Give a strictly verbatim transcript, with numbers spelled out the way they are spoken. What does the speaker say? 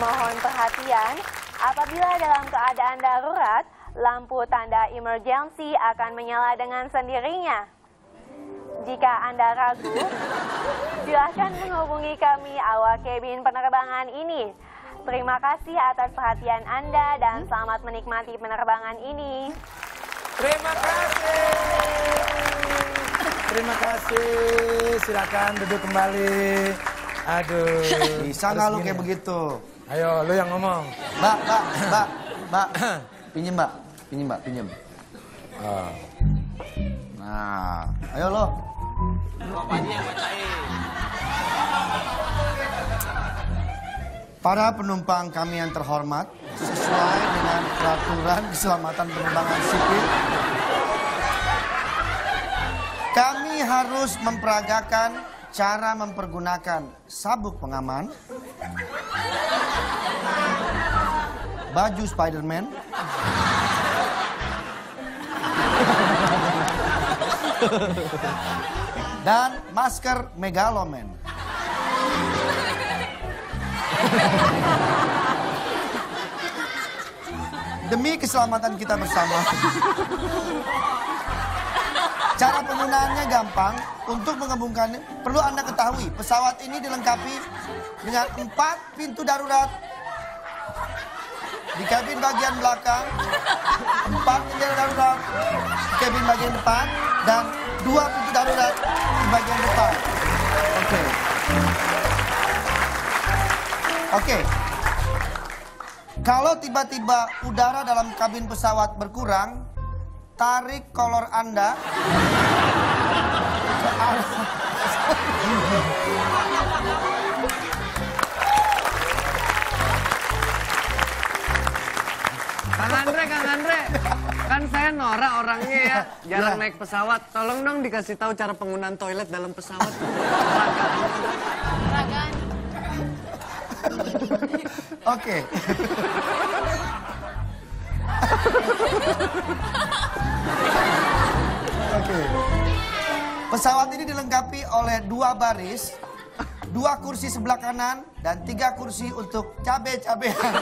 Mohon perhatian, apabila dalam keadaan darurat, lampu tanda emergency akan menyala dengan sendirinya. Jika Anda ragu, silahkan menghubungi kami awak kabin penerbangan ini. Terima kasih atas perhatian Anda dan selamat menikmati penerbangan ini. Terima kasih. Terima kasih. Silakan duduk kembali. Aduh. Bisa nggak lu kayak begitu? Ayo, lu yang ngomong. Mbak, mbak, mbak, mbak. Pinjem, mbak. Pinjem, mbak. Pinjem. Oh. Nah, ayo lo. Para penumpang kami yang terhormat, sesuai dengan peraturan keselamatan penerbangan sipil, kami harus memperagakan cara mempergunakan sabuk pengaman, baju Spider-Man, dan masker Megaloman. Demi keselamatan kita bersama. Cara penggunaannya gampang. Untuk mengembangkannya, perlu Anda ketahui, pesawat ini dilengkapi dengan empat pintu darurat. Di kabin bagian belakang, empat pintu darurat. Di kabin bagian depan, dan dua pintu darurat di bagian depan. Oke. Okay. Oke, okay. Kalau tiba-tiba udara dalam kabin pesawat berkurang, tarik kolor Anda ke arah, Kang Andre, Kang Andre, kan saya norak orangnya ya, jarang ya. Naik pesawat. Tolong dong dikasih tahu cara penggunaan toilet dalam pesawat. Oke. Okay. Okay. Pesawat ini dilengkapi oleh dua baris, dua kursi sebelah kanan, dan tiga kursi untuk cabe-cabean.